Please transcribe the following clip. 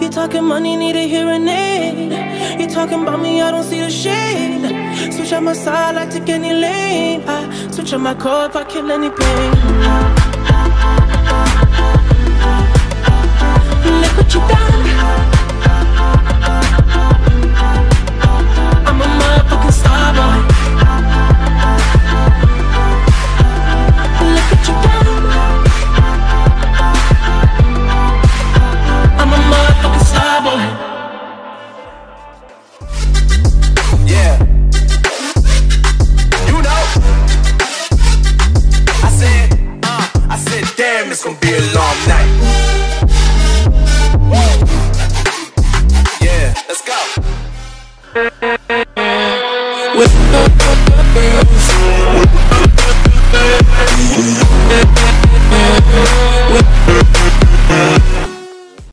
You talking money, need a hearing aid. You talking about me, I don't see the shade. Switch on my side, I take any lane. I switch on my car if I kill any pain. Look what you